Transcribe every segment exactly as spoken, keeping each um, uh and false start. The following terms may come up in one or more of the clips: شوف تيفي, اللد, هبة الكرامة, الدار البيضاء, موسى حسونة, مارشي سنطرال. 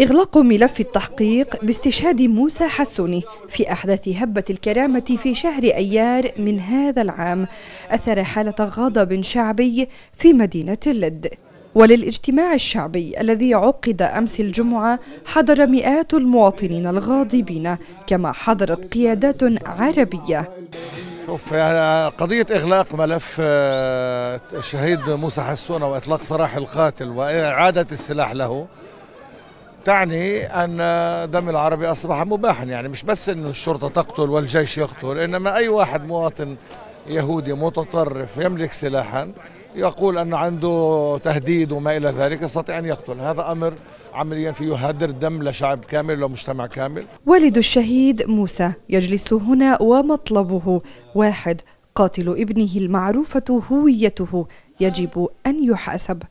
إغلاق ملف التحقيق باستشهاد موسى حسونة في أحداث هبة الكرامة في شهر أيار من هذا العام أثر حالة غضب شعبي في مدينة اللد. وللاجتماع الشعبي الذي عقد أمس الجمعة حضر مئات المواطنين الغاضبين، كما حضرت قيادات عربية. شوف يعني قضية إغلاق ملف الشهيد موسى حسونة وإطلاق سراح القاتل وإعادة السلاح له تعني أن دم العربي أصبح مباحا، يعني مش بس أنه الشرطة تقتل والجيش يقتل، إنما أي واحد مواطن يهودي متطرف يملك سلاحا يقول أن عنده تهديد وما إلى ذلك يستطيع أن يقتل. هذا أمر عمليا فيه هدر دم لشعب كامل ومجتمع كامل. والد الشهيد موسى يجلس هنا ومطلبه واحد: قاتل ابنه المعروفة هويته يجب أن يحاسب.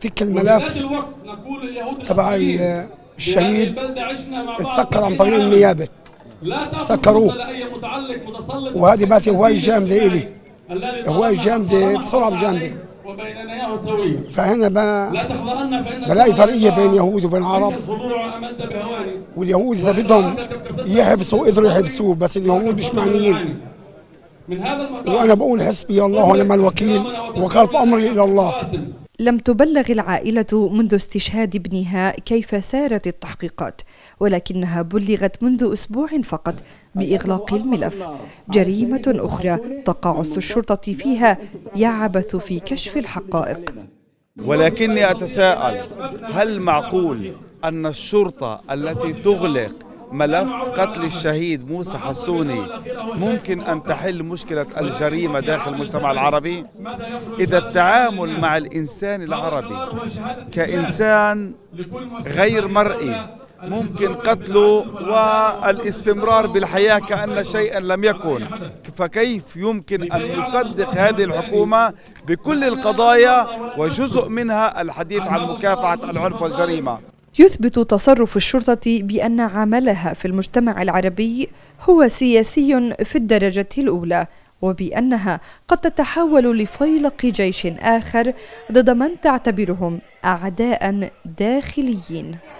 تلك الملف تبع الشهيد اتسكر عن طريق النيابة، سكروه، وهذه باتي هواية جامدة إلي، هواية جامدة بسرعة جامدة. فهنا بلاقي فرقية بين يهود وبين عرب، واليهود إذا بدهم يحبسوا قدروا يحبسوه، بس اليهود مش معنيين. وأنا بقول حسبي الله ونعم الوكيل وكالة أمري إلى الله. لم تبلغ العائلة منذ استشهاد ابنها كيف سارت التحقيقات، ولكنها بلغت منذ أسبوع فقط بإغلاق الملف. جريمة أخرى تقاعس الشرطة فيها يعبث في كشف الحقائق. ولكني أتساءل، هل معقول أن الشرطة التي تغلق ملف قتل الشهيد موسى حسونة ممكن أن تحل مشكلة الجريمة داخل المجتمع العربي؟ إذا التعامل مع الإنسان العربي كإنسان غير مرئي ممكن قتله والاستمرار بالحياة كأن شيئا لم يكن، فكيف يمكن أن يصدق هذه الحكومة بكل القضايا وجزء منها الحديث عن مكافحة العنف والجريمة؟ يثبت تصرف الشرطة بأن عملها في المجتمع العربي هو سياسي في الدرجة الأولى، وبأنها قد تتحول لفيلق جيش آخر ضد من تعتبرهم أعداء داخليين.